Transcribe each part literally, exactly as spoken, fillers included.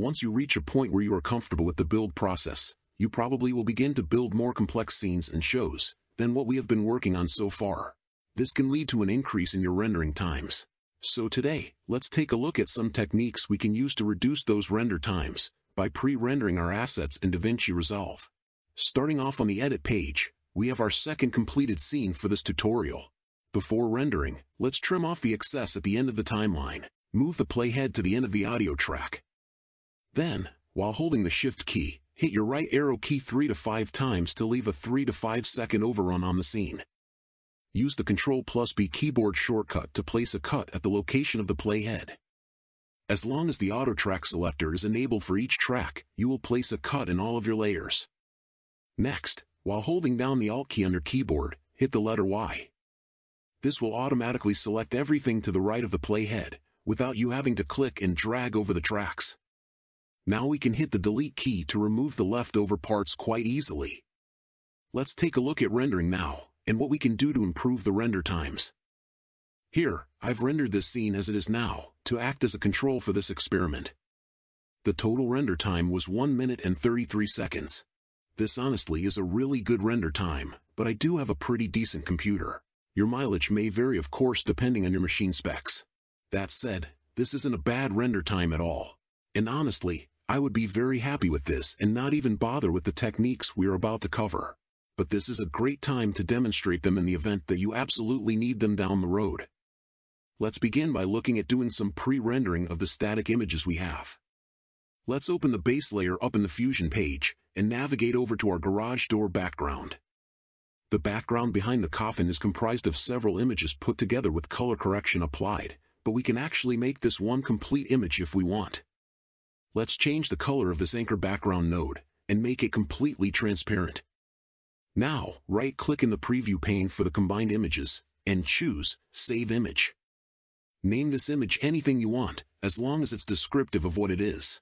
Once you reach a point where you are comfortable with the build process, you probably will begin to build more complex scenes and shows than what we have been working on so far. This can lead to an increase in your rendering times. So today, let's take a look at some techniques we can use to reduce those render times by pre-rendering our assets in DaVinci Resolve. Starting off on the edit page, we have our second completed scene for this tutorial. Before rendering, let's trim off the excess at the end of the timeline. Move the playhead to the end of the audio track. Then, while holding the Shift key, hit your right arrow key three to five times to leave a three to five second overrun on the scene. Use the Control plus B keyboard shortcut to place a cut at the location of the playhead. As long as the auto track selector is enabled for each track, you will place a cut in all of your layers. Next, while holding down the Alt key on your keyboard, hit the letter Y. This will automatically select everything to the right of the playhead, without you having to click and drag over the tracks. Now we can hit the Delete key to remove the leftover parts quite easily. Let's take a look at rendering now, and what we can do to improve the render times. Here, I've rendered this scene as it is now, to act as a control for this experiment. The total render time was one minute and thirty-three seconds. This honestly is a really good render time, but I do have a pretty decent computer. Your mileage may vary, of course, depending on your machine specs. That said, this isn't a bad render time at all. And honestly, I would be very happy with this and not even bother with the techniques we are about to cover. But this is a great time to demonstrate them in the event that you absolutely need them down the road. Let's begin by looking at doing some pre-rendering of the static images we have. Let's open the base layer up in the Fusion page and navigate over to our garage door background. The background behind the coffin is comprised of several images put together with color correction applied, but we can actually make this one complete image if we want. Let's change the color of this anchor background node and make it completely transparent. Now, right-click in the preview pane for the combined images, and choose Save Image. Name this image anything you want, as long as it's descriptive of what it is.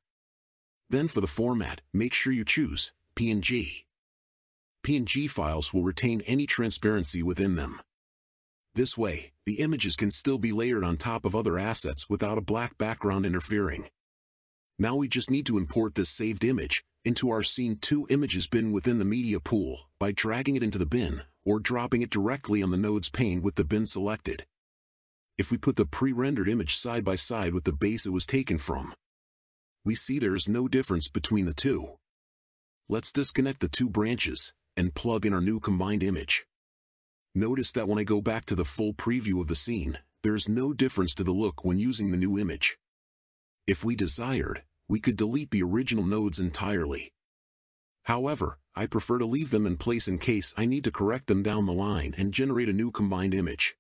Then for the format, make sure you choose P N G. P N G files will retain any transparency within them. This way, the images can still be layered on top of other assets without a black background interfering. Now we just need to import this saved image into our Scene two images bin within the media pool by dragging it into the bin or dropping it directly on the nodes pane with the bin selected. If we put the pre-rendered image side by side with the base it was taken from, we see there is no difference between the two. Let's disconnect the two branches and plug in our new combined image. Notice that when I go back to the full preview of the scene, there is no difference to the look when using the new image. If we desired, we could delete the original nodes entirely. However, I prefer to leave them in place in case I need to correct them down the line and generate a new combined image.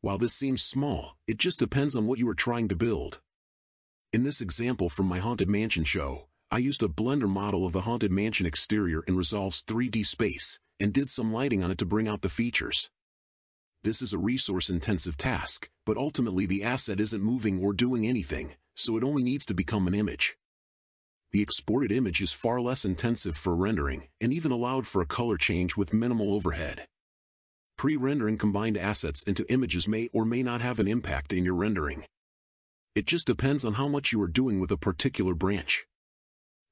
While this seems small, it just depends on what you are trying to build. In this example from my Haunted Mansion show, I used a Blender model of the Haunted Mansion exterior in Resolve's three D space and did some lighting on it to bring out the features. This is a resource-intensive task, but ultimately the asset isn't moving or doing anything, so it only needs to become an image. The exported image is far less intensive for rendering and even allowed for a color change with minimal overhead. Pre-rendering combined assets into images may or may not have an impact in your rendering. It just depends on how much you are doing with a particular branch.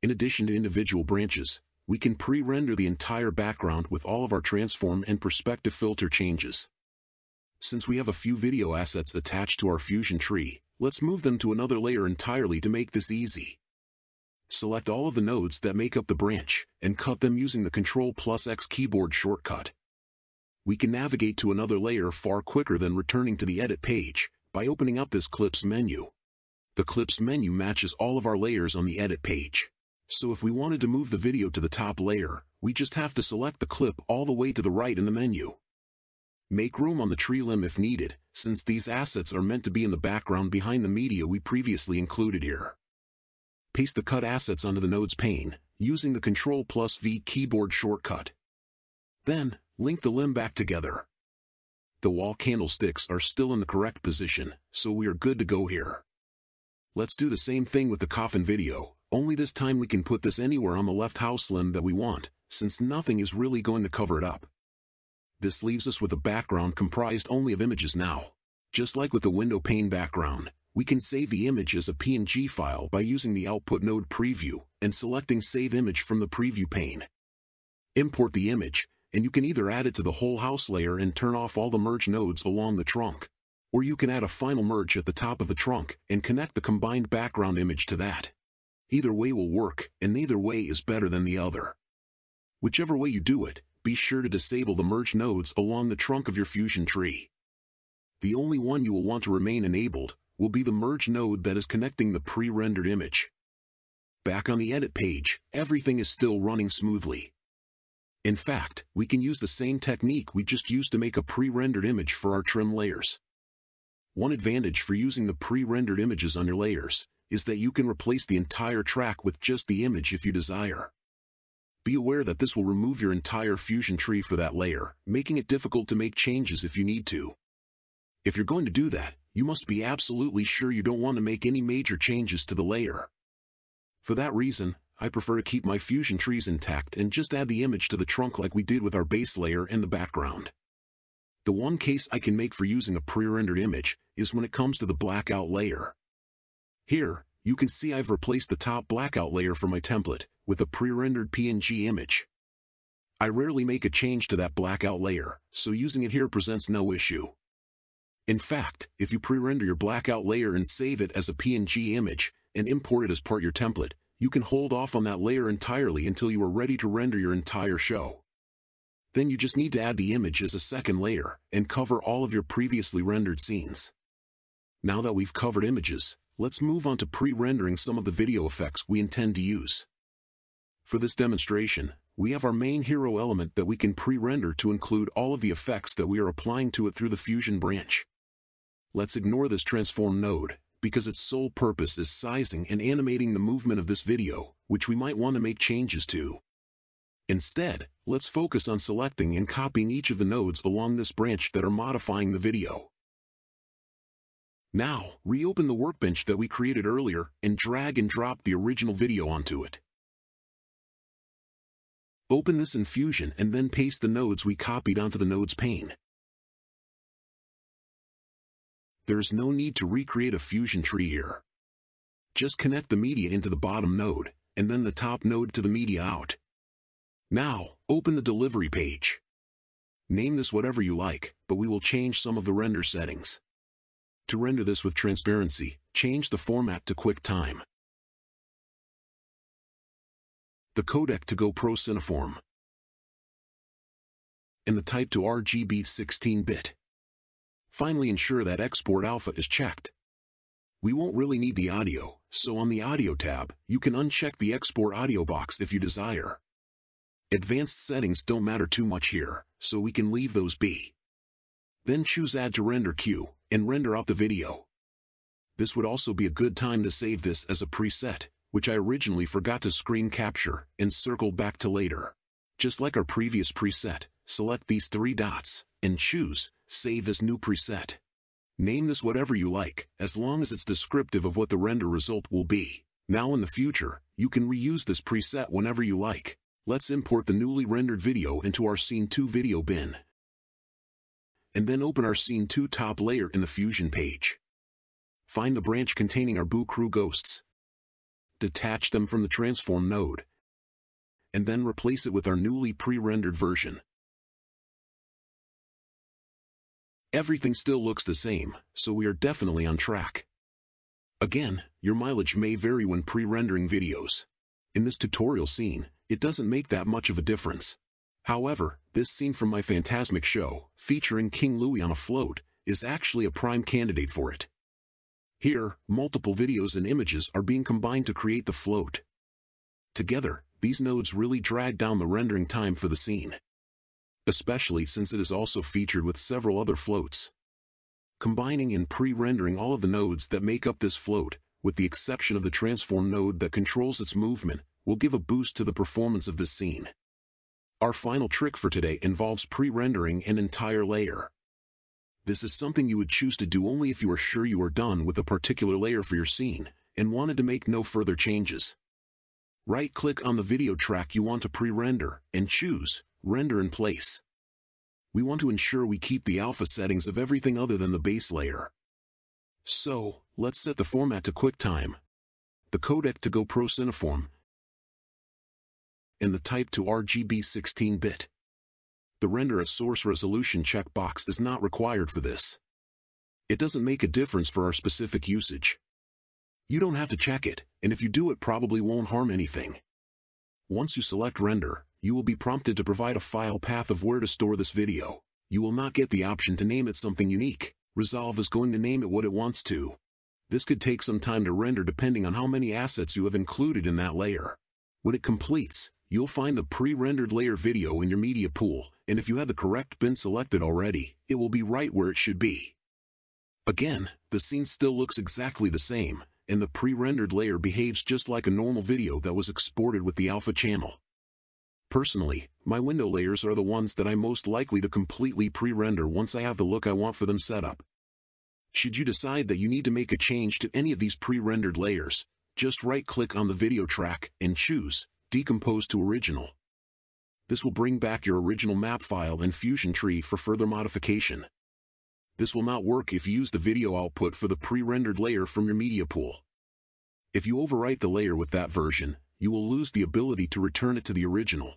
In addition to individual branches, we can pre-render the entire background with all of our transform and perspective filter changes. Since we have a few video assets attached to our Fusion tree, let's move them to another layer entirely to make this easy. Select all of the nodes that make up the branch and cut them using the Control plus X keyboard shortcut. We can navigate to another layer far quicker than returning to the edit page by opening up this clips menu. The clips menu matches all of our layers on the edit page. So if we wanted to move the video to the top layer, we just have to select the clip all the way to the right in the menu. Make room on the tree limb if needed, since these assets are meant to be in the background behind the media we previously included here. Paste the cut assets onto the nodes pane, using the Control plus V keyboard shortcut. Then, link the limb back together. The wall candlesticks are still in the correct position, so we are good to go here. Let's do the same thing with the coffin video, only this time we can put this anywhere on the left house limb that we want, since nothing is really going to cover it up. This leaves us with a background comprised only of images now. Just like with the window pane background, We can save the image as a P N G file by using the output node preview and selecting Save Image from the preview pane. Import the image, and you can either add it to the whole house layer and turn off all the merge nodes along the trunk, or you can add a final merge at the top of the trunk and connect the combined background image to that. Either way will work, and neither way is better than the other. Whichever way you do it, be sure to disable the merge nodes along the trunk of your Fusion tree. The only one you will want to remain enabled will be the merge node that is connecting the pre-rendered image. Back on the edit page, everything is still running smoothly. In fact, we can use the same technique we just used to make a pre-rendered image for our trim layers. One advantage for using the pre-rendered images on your layers is that you can replace the entire track with just the image if you desire. Be aware that this will remove your entire Fusion tree for that layer, making it difficult to make changes if you need to. If you're going to do that, you must be absolutely sure you don't want to make any major changes to the layer. For that reason, I prefer to keep my Fusion trees intact and just add the image to the trunk like we did with our base layer and the background. The one case I can make for using a pre-rendered image is when it comes to the blackout layer. Here, you can see I've replaced the top blackout layer for my template with a pre-rendered P N G image. I rarely make a change to that blackout layer, so using it here presents no issue. In fact, if you pre-render your blackout layer and save it as a P N G image and import it as part of your template, you can hold off on that layer entirely until you are ready to render your entire show. Then you just need to add the image as a second layer and cover all of your previously rendered scenes. Now that we've covered images, let's move on to pre-rendering some of the video effects we intend to use. For this demonstration, we have our main hero element that we can pre-render to include all of the effects that we are applying to it through the Fusion branch. Let's ignore this transform node, because its sole purpose is sizing and animating the movement of this video, which we might want to make changes to. Instead, let's focus on selecting and copying each of the nodes along this branch that are modifying the video. Now, reopen the workbench that we created earlier and drag and drop the original video onto it. Open this in Fusion and then paste the nodes we copied onto the nodes pane. There is no need to recreate a Fusion tree here. Just connect the media into the bottom node, and then the top node to the media out. Now, open the delivery page. Name this whatever you like, but we will change some of the render settings. To render this with transparency, change the format to QuickTime. The codec to GoPro Cineform. And the type to R G B sixteen bit. Finally, ensure that Export Alpha is checked. We won't really need the audio, so on the Audio tab, you can uncheck the Export Audio box if you desire. Advanced settings don't matter too much here, so we can leave those be. Then choose Add to Render Queue, and render out the video. This would also be a good time to save this as a preset, which I originally forgot to screen capture and circled back to later. Just like our previous preset, select these three dots, and choose Save as New Preset. Name this whatever you like, as long as it's descriptive of what the render result will be. Now in the future, you can reuse this preset whenever you like. Let's import the newly rendered video into our Scene two video bin. And then open our Scene two top layer in the Fusion page. Find the branch containing our Boo Crew ghosts. Detach them from the transform node. And then replace it with our newly pre-rendered version. Everything still looks the same, so we are definitely on track. Again, your mileage may vary when pre-rendering videos. In this tutorial scene, it doesn't make that much of a difference. However, this scene from my Fantasmic show, featuring King Louis on a float, is actually a prime candidate for it. Here, multiple videos and images are being combined to create the float. Together, these nodes really drag down the rendering time for the scene, especially since it is also featured with several other floats. Combining and pre-rendering all of the nodes that make up this float, with the exception of the transform node that controls its movement, will give a boost to the performance of this scene. Our final trick for today involves pre-rendering an entire layer. This is something you would choose to do only if you are sure you are done with a particular layer for your scene, and wanted to make no further changes. Right-click on the video track you want to pre-render, and choose Render in Place. We want to ensure we keep the alpha settings of everything other than the base layer. So, let's set the format to QuickTime, the codec to GoPro Cineform, and the type to R G B sixteen bit. The Render as Source Resolution checkbox is not required for this. It doesn't make a difference for our specific usage. You don't have to check it, and if you do, it probably won't harm anything. Once you select Render, you will be prompted to provide a file path of where to store this video. You will not get the option to name it something unique. Resolve is going to name it what it wants to. This could take some time to render depending on how many assets you have included in that layer. When it completes, you'll find the pre-rendered layer video in your media pool, and if you had the correct bin selected already, it will be right where it should be. Again, the scene still looks exactly the same, and the pre-rendered layer behaves just like a normal video that was exported with the alpha channel. Personally, my window layers are the ones that I'm most likely to completely pre-render once I have the look I want for them set up. Should you decide that you need to make a change to any of these pre-rendered layers, just right-click on the video track and choose Decompose to Original. This will bring back your original map file and Fusion tree for further modification. This will not work if you use the video output for the pre-rendered layer from your media pool. If you overwrite the layer with that version, you will lose the ability to return it to the original.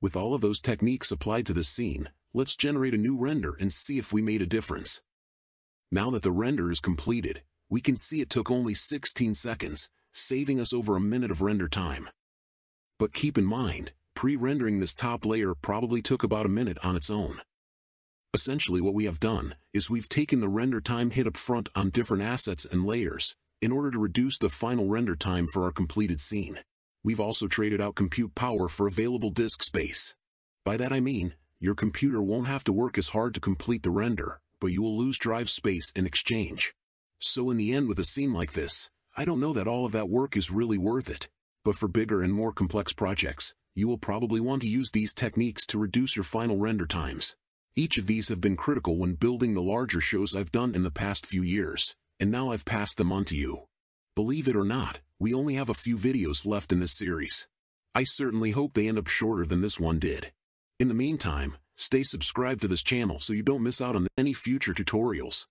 With all of those techniques applied to this scene, let's generate a new render and see if we made a difference. Now that the render is completed, we can see it took only sixteen seconds, saving us over a minute of render time. But keep in mind, pre-rendering this top layer probably took about a minute on its own. Essentially what we have done is we've taken the render time hit up front on different assets and layers in order to reduce the final render time for our completed scene. We've also traded out compute power for available disk space. By that I mean, your computer won't have to work as hard to complete the render, but you will lose drive space in exchange. So in the end, with a scene like this, I don't know that all of that work is really worth it. But for bigger and more complex projects, you will probably want to use these techniques to reduce your final render times. Each of these have been critical when building the larger shows I've done in the past few years, and now I've passed them on to you. Believe it or not, we only have a few videos left in this series. I certainly hope they end up shorter than this one did. In the meantime, stay subscribed to this channel so you don't miss out on any future tutorials.